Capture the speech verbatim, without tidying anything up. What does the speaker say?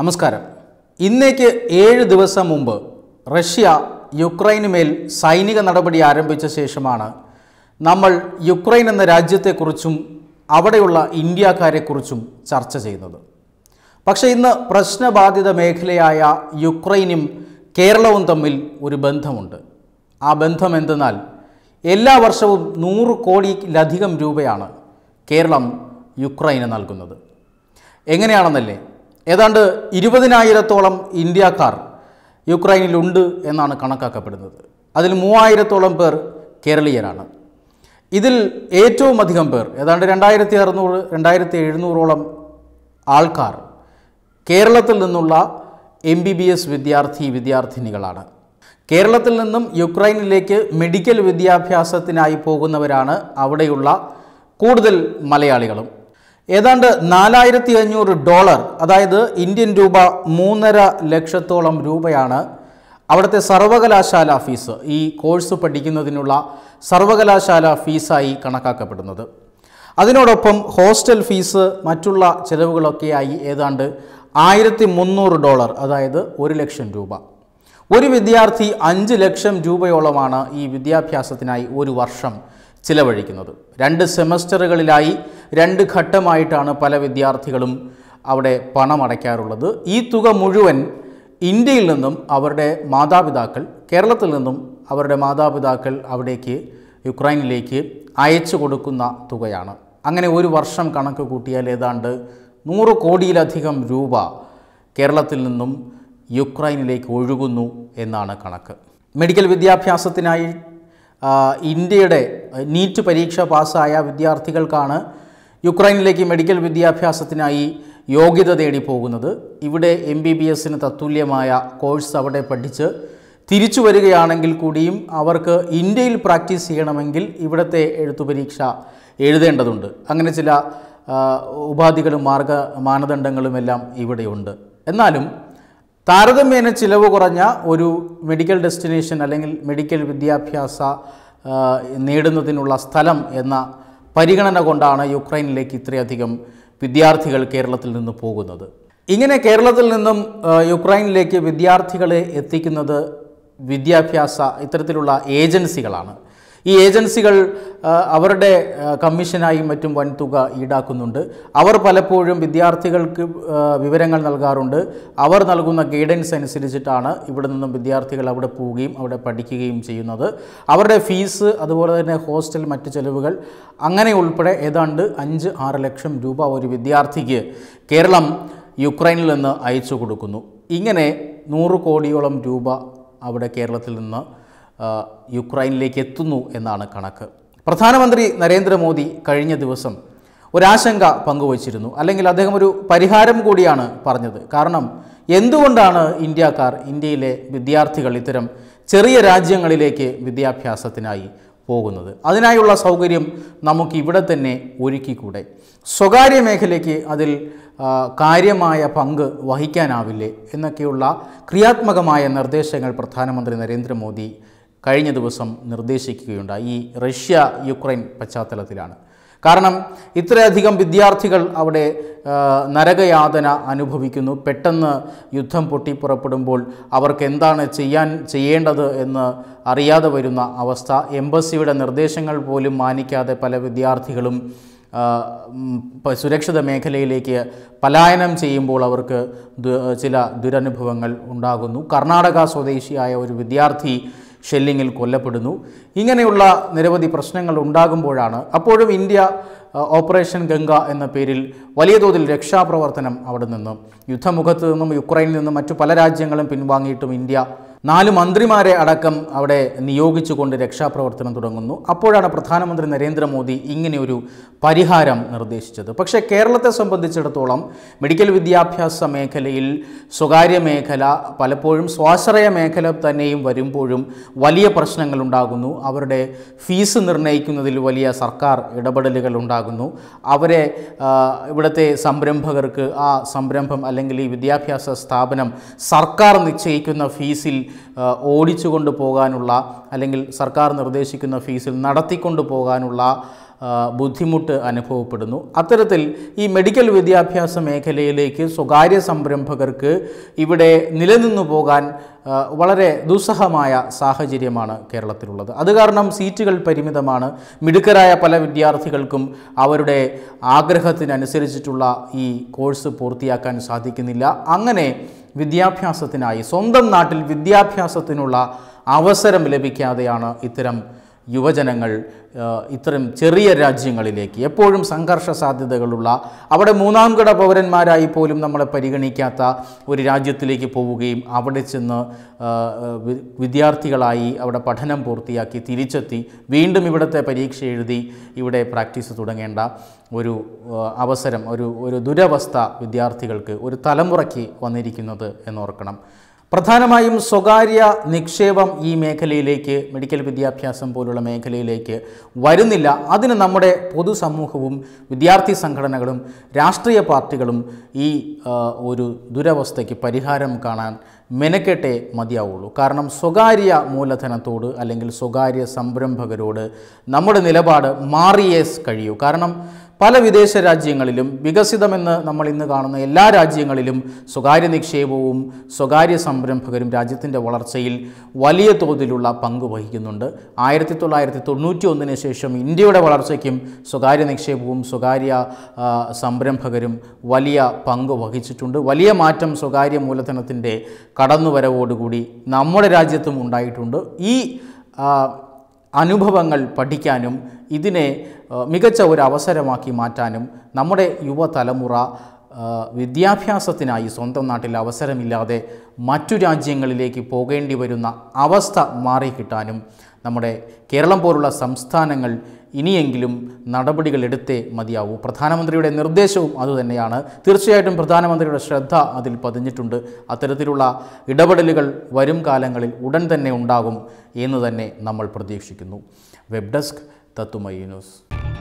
നമസ്കാരം. ഇന്നേക്ക് ഏഴ് ദിവസം മുമ്പ് റഷ്യ യുക്രൈനുമേൽ സൈനിക നടപടി ആരംഭിച്ച ശേഷമാണ് നമ്മൾ യുക്രൈൻ എന്ന രാജ്യത്തെക്കുറിച്ചും അവിടെയുള്ള ഇന്ത്യക്കാരെക്കുറിച്ചും ചർച്ച ചെയ്യുന്നത്. പക്ഷേ ഇന്ന് പ്രശ്നബാധിത മേഖലയായ യുക്രൈനും കേരളവും തമ്മിൽ ഒരു ബന്ധമുണ്ട്. ആ ബന്ധം എന്തെന്നാൽ എല്ലാ വർഷവും നൂറ് കോടിയിലധികം രൂപയാണ് കേരളം യുക്രൈന് നൽകുന്നത്. എങ്ങനെയാണെന്നല്ലേ, ഏതാണ്ട് ഇരുപതിനായിരത്തോളം ഇന്ത്യക്കാർ യുക്രൈനിലുണ്ട് എന്നാണ് കണക്കാക്കപ്പെടുന്നത്. അതിൽ മൂവായിരത്തോളം പേർ കേരളീയരാണ്. ഇതിൽ ഏറ്റവും അധികം പേർ, ഏതാണ്ട് രണ്ടായിരത്തി അറുന്നൂറ് രണ്ടായിരത്തി എഴുന്നൂറോളം ആൾക്കാർ കേരളത്തിൽ നിന്നുള്ള എം ബി ബി എസ് വിദ്യാർത്ഥി വിദ്യാർത്ഥിനികളാണ്. കേരളത്തിൽ നിന്നും യുക്രൈനിലേക്ക് മെഡിക്കൽ വിദ്യാഭ്യാസത്തിനായി പോകുന്നവരാണ് അവിടെയുള്ള കൂടുതൽ മലയാളികളും. ഏതാണ്ട് നാലായിരത്തി അഞ്ഞൂറ് ഡോളർ അതായത് ഇന്ത്യൻ രൂപ മൂന്നര ലക്ഷത്തോളം രൂപയാണ് അവിടുത്തെ സർവകലാശാല ഫീസ്, ഈ കോഴ്സ് പഠിക്കുന്നതിനുള്ള സർവകലാശാല ഫീസായി കണക്കാക്കപ്പെടുന്നത്. അതിനോടൊപ്പം ഹോസ്റ്റൽ ഫീസ്, മറ്റുള്ള ചിലവുകളൊക്കെയായി ഏതാണ്ട് ആയിരത്തി മുന്നൂറ് ഡോളർ അതായത് ഒരു ലക്ഷം രൂപ. ഒരു വിദ്യാർത്ഥി അഞ്ച് ലക്ഷം രൂപയോളമാണ് ഈ വിദ്യാഭ്യാസത്തിനായി ഒരു വർഷം ചിലവഴിക്കുന്നത്. രണ്ട് സെമസ്റ്ററുകളിലായി രണ്ട് ഘട്ടമായിട്ടാണ് പല വിദ്യാർത്ഥികളും അവിടെ പണമടയ്ക്കാറുള്ളത്. ഈ തുക മുഴുവൻ ഇന്ത്യയിൽ നിന്നും അവരുടെ മാതാപിതാക്കൾ, കേരളത്തിൽ നിന്നും അവരുടെ മാതാപിതാക്കൾ അവിടേക്ക് യുക്രൈനിലേക്ക് അയച്ചു കൊടുക്കുന്ന തുകയാണ്. അങ്ങനെ ഒരു വർഷം കണക്ക് കൂട്ടിയാൽ ഏതാണ്ട് നൂറ് കോടിയിലധികം രൂപ കേരളത്തിൽ നിന്നും യുക്രൈനിലേക്ക് ഒഴുകുന്നു എന്നാണ് കണക്ക്. മെഡിക്കൽ വിദ്യാഭ്യാസത്തിനായി ഇന്ത്യയുടെ നീറ്റ് പരീക്ഷ പാസ്സായ വിദ്യാർത്ഥികൾക്കാണ് യുക്രൈനിലേക്ക് മെഡിക്കൽ വിദ്യാഭ്യാസത്തിനായി യോഗ്യത തേടി പോകുന്നത്. ഇവിടെ എം ബി ബി എസിന് തത്തുല്യമായ കോഴ്സ് അവിടെ പഠിച്ച് തിരിച്ചു വരികയാണെങ്കിൽ കൂടിയും അവർക്ക് ഇന്ത്യയിൽ പ്രാക്ടീസ് ചെയ്യണമെങ്കിൽ ഇവിടുത്തെ എഴുത്തു പരീക്ഷ എഴുതേണ്ടതുണ്ട്. അങ്ങനെ ചില ഉപാധികളും മാർഗ മാനദണ്ഡങ്ങളുമെല്ലാം ഇവിടെയുണ്ട്. എന്നാലും താരതമ്യേന ചിലവ് കുറഞ്ഞ ഒരു മെഡിക്കൽ ഡെസ്റ്റിനേഷൻ അല്ലെങ്കിൽ മെഡിക്കൽ വിദ്യാഭ്യാസ നേടുന്നതിനുള്ള സ്ഥലം എന്ന പരിഗണന കൊണ്ടാണ് യുക്രൈനിലേക്ക് ഇത്രയധികം വിദ്യാർത്ഥികൾ കേരളത്തിൽ നിന്ന് പോകുന്നത്. ഇങ്ങനെ കേരളത്തിൽ നിന്നും യുക്രൈനിലേക്ക് വിദ്യാർത്ഥികളെ എത്തിക്കുന്നത് വിദ്യാഭ്യാസ ഇത്തരത്തിലുള്ള ഏജൻസികളാണ്. ഈ ഏജൻസികൾ അവരുടെ കമ്മീഷനായി മറ്റും വൻതുക ഈടാക്കുന്നുണ്ട്. അവർ പലപ്പോഴും വിദ്യാർത്ഥികൾക്ക് വിവരങ്ങൾ നൽകാറുണ്ട്. അവർ നൽകുന്ന ഗൈഡൻസ് അനുസരിച്ചിട്ടാണ് ഇവിടെ നിന്നും വിദ്യാർത്ഥികൾ അവിടെ പോവുകയും അവിടെ പഠിക്കുകയും ചെയ്യുന്നത്. അവരുടെ ഫീസ്, അതുപോലെ തന്നെ ഹോസ്റ്റൽ, മറ്റ് ചെലവുകൾ അങ്ങനെ ഉൾപ്പെടെ ഏതാണ്ട് അഞ്ച് ആറ് ലക്ഷം രൂപ ഒരു വിദ്യാർത്ഥിക്ക് കേരളം യുക്രൈനിൽ നിന്ന് അയച്ചു കൊടുക്കുന്നു. ഇങ്ങനെ നൂറ് കോടിയോളം രൂപ അവിടെ കേരളത്തിൽ നിന്ന് യുക്രൈനിലേക്ക് എത്തുന്നു എന്നാണ് കണക്ക്. പ്രധാനമന്ത്രി നരേന്ദ്രമോദി കഴിഞ്ഞ ദിവസം ഒരാശങ്ക പങ്കുവച്ചിരുന്നു, അല്ലെങ്കിൽ അദ്ദേഹം ഒരു പരിഹാരം കൂടിയാണ് പറഞ്ഞത്. കാരണം എന്തുകൊണ്ടാണ് ഇന്ത്യക്കാർ, ഇന്ത്യയിലെ വിദ്യാർത്ഥികൾ ഇത്തരം ചെറിയ രാജ്യങ്ങളിലേക്ക് വിദ്യാഭ്യാസത്തിനായി പോകുന്നത്? അതിനായുള്ള സൗകര്യം നമുക്കിവിടെ തന്നെ ഒരുക്കിക്കൂടെ? സ്വകാര്യ മേഖലയ്ക്ക് അതിൽ കാര്യമായ പങ്ക് വഹിക്കാനാവില്ലേ എന്നൊക്കെയുള്ള ക്രിയാത്മകമായ നിർദ്ദേശങ്ങൾ പ്രധാനമന്ത്രി നരേന്ദ്രമോദി കഴിഞ്ഞ ദിവസം നിർദ്ദേശിക്കുകയുണ്ടായി. ഈ റഷ്യ യുക്രൈൻ പശ്ചാത്തലത്തിലാണ്. കാരണം ഇത്രയധികം വിദ്യാർത്ഥികൾ അവിടെ നരകയാതന അനുഭവിക്കുന്നു. പെട്ടെന്ന് യുദ്ധം പൊട്ടിപ്പുറപ്പെടുമ്പോൾ അവർക്ക് എന്താണ് ചെയ്യാൻ ചെയ്യേണ്ടത് എന്ന് അറിയാതെ വരുന്ന അവസ്ഥ. എംബസിയുടെ നിർദ്ദേശങ്ങൾ പോലും മാനിക്കാതെ പല വിദ്യാർത്ഥികളും സുരക്ഷിത മേഖലയിലേക്ക് പലായനം ചെയ്യുമ്പോൾ അവർക്ക് ചില ദുരനുഭവങ്ങൾ ഉണ്ടാകുന്നു. കർണാടക സ്വദേശിയായ ഒരു വിദ്യാർത്ഥി ഷെല്ലിങ്ങിൽ കൊല്ലപ്പെടുന്നു. ഇങ്ങനെയുള്ള നിരവധി പ്രശ്നങ്ങൾ ഉണ്ടാകുമ്പോഴാണ് അപ്പോഴും ഇന്ത്യ ഓപ്പറേഷൻ ഗംഗ എന്ന പേരിൽ വലിയ തോതിൽ രക്ഷാപ്രവർത്തനം അവിടെ നിന്നും, യുദ്ധമുഖത്ത് നിന്നും, യുക്രൈനിൽ നിന്നും മറ്റു പല രാജ്യങ്ങളും പിൻവാങ്ങിയിട്ടും ഇന്ത്യ നാല് മന്ത്രിമാരെ അടക്കം അവിടെ നിയോഗിച്ചുകൊണ്ട് രക്ഷാപ്രവർത്തനം തുടങ്ങുന്നു. അപ്പോഴാണ് പ്രധാനമന്ത്രി നരേന്ദ്രമോദി ഇങ്ങനെയൊരു പരിഹാരം നിർദ്ദേശിച്ചത്. പക്ഷേ കേരളത്തെ സംബന്ധിച്ചിടത്തോളം മെഡിക്കൽ വിദ്യാഭ്യാസ മേഖലയിൽ സ്വകാര്യ മേഖല, പലപ്പോഴും സ്വാശ്രയ മേഖല തന്നെയും വരുമ്പോഴും വലിയ പ്രശ്നങ്ങൾ ഉണ്ടാകുന്നു. അവരുടെ ഫീസ് നിർണ്ണയിക്കുന്നതിൽ വലിയ സർക്കാർ ഇടപെടലുകൾ ഉണ്ടാകുന്നു. അവരെ ഇവിടുത്തെ സംരംഭകർക്ക് ആ സംരംഭം അല്ലെങ്കിൽ ഈ വിദ്യാഭ്യാസ സ്ഥാപനം സർക്കാർ നിശ്ചയിക്കുന്ന ഫീസിൽ ഓടിച്ചു കൊണ്ടുപോകാനുള്ള, അല്ലെങ്കിൽ സർക്കാർ നിർദ്ദേശിക്കുന്ന ഫീസിൽ നടത്തിക്കൊണ്ടു പോകാനുള്ള ബുദ്ധിമുട്ട് അനുഭവപ്പെടുന്നു. അത്തരത്തിൽ ഈ മെഡിക്കൽ വിദ്യാഭ്യാസ മേഖലയിലേക്ക് സ്വകാര്യ സംരംഭകർക്ക് ഇവിടെ നിലനിന്നു പോകാൻ വളരെ ദുസ്സഹമായ സാഹചര്യമാണ് കേരളത്തിലുള്ളത്. അത് കാരണം സീറ്റുകൾ പരിമിതമാണ്. മിടുക്കരായ പല വിദ്യാർത്ഥികൾക്കും അവരുടെ ആഗ്രഹത്തിനനുസരിച്ചിട്ടുള്ള ഈ കോഴ്സ് പൂർത്തിയാക്കാൻ സാധിക്കുന്നില്ല. അങ്ങനെ വിദ്യാഭ്യാസത്തിനായി സ്വന്തം നാട്ടിൽ വിദ്യാഭ്യാസത്തിനുള്ള അവസരം ലഭിക്കാതെയാണ് ഇത്തരം യുവജനങ്ങൾ ഇത്തരം ചെറിയ രാജ്യങ്ങളിലേക്ക്, എപ്പോഴും സംഘർഷ സാധ്യതകളുള്ള, അവിടെ മൂന്നാംഘട പൗരന്മാരായി പോലും നമ്മളെ പരിഗണിക്കാത്ത ഒരു രാജ്യത്തിലേക്ക് പോവുകയും അവിടെ ചെന്ന് വിദ്യാർത്ഥികളായി അവിടെ പഠനം പൂർത്തിയാക്കി തിരിച്ചെത്തി വീണ്ടും ഇവിടുത്തെ പരീക്ഷ എഴുതി ഇവിടെ പ്രാക്ടീസ് തുടങ്ങേണ്ട ഒരു അവസരം, ഒരു ഒരു ദുരവസ്ഥ വിദ്യാർത്ഥികൾക്ക്, ഒരു തലമുറയ്ക്ക് വന്നിരിക്കുന്നത് എന്നോർക്കണം. പ്രധാനമായും സ്വകാര്യ നിക്ഷേപം ഈ മേഖലയിലേക്ക്, മെഡിക്കൽ വിദ്യാഭ്യാസം പോലുള്ള മേഖലയിലേക്ക് വരുന്നില്ല. അതിന് നമ്മുടെ പൊതുസമൂഹവും വിദ്യാർത്ഥി സംഘടനകളും രാഷ്ട്രീയ പാർട്ടികളും ഈ ഒരു ദുരവസ്ഥയ്ക്ക് പരിഹാരം കാണാൻ മെനക്കെട്ടേ മതിയാവുള്ളൂ. കാരണം സ്വകാര്യ മൂലധനത്തോട് അല്ലെങ്കിൽ സ്വകാര്യ സംരംഭകരോട് നമ്മുടെ നിലപാട് മാറിയേ കഴിയൂ. കാരണം പല വിദേശ രാജ്യങ്ങളിലും, വികസിതമെന്ന് നമ്മൾ ഇന്ന് കാണുന്ന എല്ലാ രാജ്യങ്ങളിലും സ്വകാര്യ നിക്ഷേപവും സ്വകാര്യ സംരംഭകരും രാജ്യത്തിൻ്റെ വളർച്ചയിൽ വലിയ തോതിലുള്ള പങ്ക് വഹിക്കുന്നുണ്ട്. ആയിരത്തി തൊള്ളായിരത്തി തൊണ്ണൂറ്റി ഒന്നിന് ശേഷം ഇന്ത്യയുടെ വളർച്ചയ്ക്കും സ്വകാര്യ നിക്ഷേപവും സ്വകാര്യ സംരംഭകരും വലിയ പങ്ക് വഹിച്ചിട്ടുണ്ട്. വലിയ മാറ്റം സ്വകാര്യ മൂലധനത്തിൻ്റെ കടന്നുവരവോടുകൂടി നമ്മുടെ രാജ്യത്തും ഉണ്ടായിട്ടുണ്ട്. ഈ അനുഭവങ്ങൾ പഠിക്കാനും ഇതിനെ മികച്ച ഒരു അവസരമാക്കി മാറ്റാനും നമ്മുടെ യുവതലമുറ വിദ്യാഭ്യാസത്തിനായി സ്വന്തം നാട്ടിൽ അവസരമില്ലാതെ മറ്റു രാജ്യങ്ങളിലേക്ക് പോകേണ്ടി വരുന്ന അവസ്ഥ മാറിക്കിട്ടാനും നമ്മുടെ കേരളം പോലുള്ള സംസ്ഥാനങ്ങൾ ഇനിയെങ്കിലും നടപടികളെടുത്തേ മതിയാവൂ. പ്രധാനമന്ത്രിയുടെ നിർദ്ദേശവും അതുതന്നെയാണ്. തീർച്ചയായിട്ടും പ്രധാനമന്ത്രിയുടെ ശ്രദ്ധ അതിൽ പതിഞ്ഞിട്ടുണ്ട്. അത്തരത്തിലുള്ള ഇടപെടലുകൾ വരും കാലങ്ങളിൽ ഉടൻ തന്നെ ഉണ്ടാകും എന്ന് തന്നെ നമ്മൾ പ്രതീക്ഷിക്കുന്നു. വെബ് ഡെസ്ക് തത്തുമൈ ന്യൂസ്.